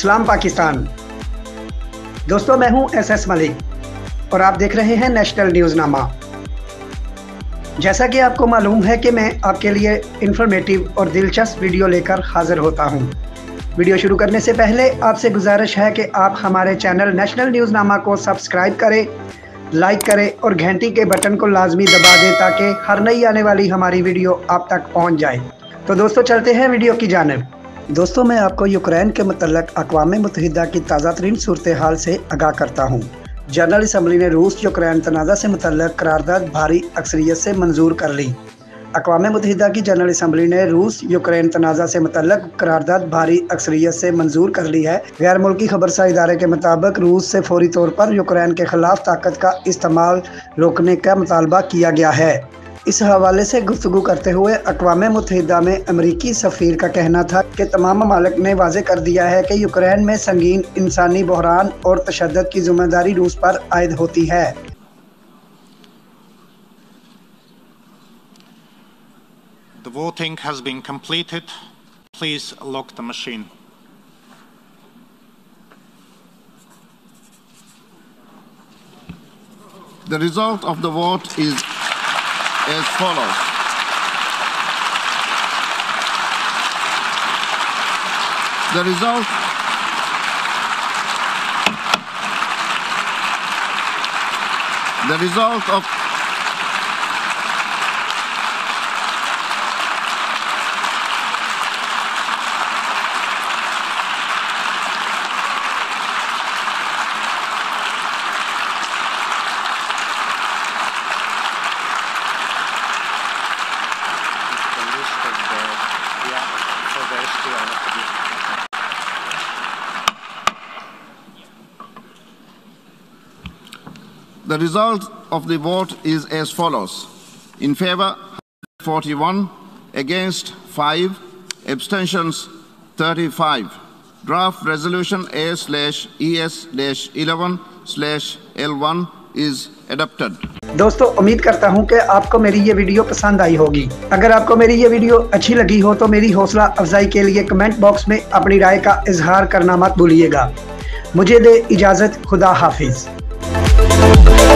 सलाम पाकिस्तान। दोस्तों, मैं हूं SS मलिक और आप देख रहे हैं नेशनल न्यूज़ नामा। जैसा कि आपको मालूम है कि मैं आपके लिए इंफॉर्मेटिव और दिलचस्प वीडियो लेकर हाजिर होता हूं। वीडियो शुरू करने से पहले आपसे गुजारिश है कि आप हमारे चैनल नेशनल न्यूज़ नामा को सब्सक्राइब करें, लाइक करें और घंटी के बटन को लाजमी दबा दें ताकि हर नई आने वाली हमारी वीडियो आप तक पहुँच जाए। तो दोस्तों, चलते हैं वीडियो की जानिब। दोस्तों, मैं आपको यूक्रेन के मतलब अक़वाम मुत्तहिदा की ताज़ा तरीन सूरत हाल से आगाह करता हूँ। जनरल असम्बली ने रूस यूक्रेन तनाज़ा से मुतल्लिक़ क़रारदाद भारी अक्सरियत से मंजूर कर ली। अक़वाम मुत्तहिदा की जनरल असम्बली ने रूस यूक्रेन तनाज़ा से मुतल्लिक़ क़रारदाद भारी अक्सरियत से मंजूर कर ली है। गैर मुल्की खबरसा इदारे के मुताबिक रूस से फौरी तौर पर यूक्रेन के खिलाफ ताकत का इस्तेमाल रोकने का मुतालबा किया गया है। इस हवाले से गुफ्तगू करते हुए अक़वाम मुत्तहिदा में अमरीकी सफ़ीर का कहना था कि तमाम ममालिक ने वाज़े कर दिया है कि यूक्रेन में संगीन इंसानी बहरान और तशद्दद की जिम्मेदारी रूस पर आयद होती है। The voting has been completed. Please lock the machine. The result of the vote is as follows. The result of the vote is as follows. In favor 41, against 5, abstentions 35. Draft resolution A/ES-11/L1 is adopted. दोस्तों, उम्मीद करता हूं कि आपको मेरी ये video पसंद आई होगी। अगर आपको मेरी ये वीडियो अच्छी लगी हो तो मेरी हौसला अफजाई के लिए कमेंट बॉक्स में अपनी राय का इजहार करना मत भूलिएगा। मुझे दे इजाज़त, खुदा हाफिज।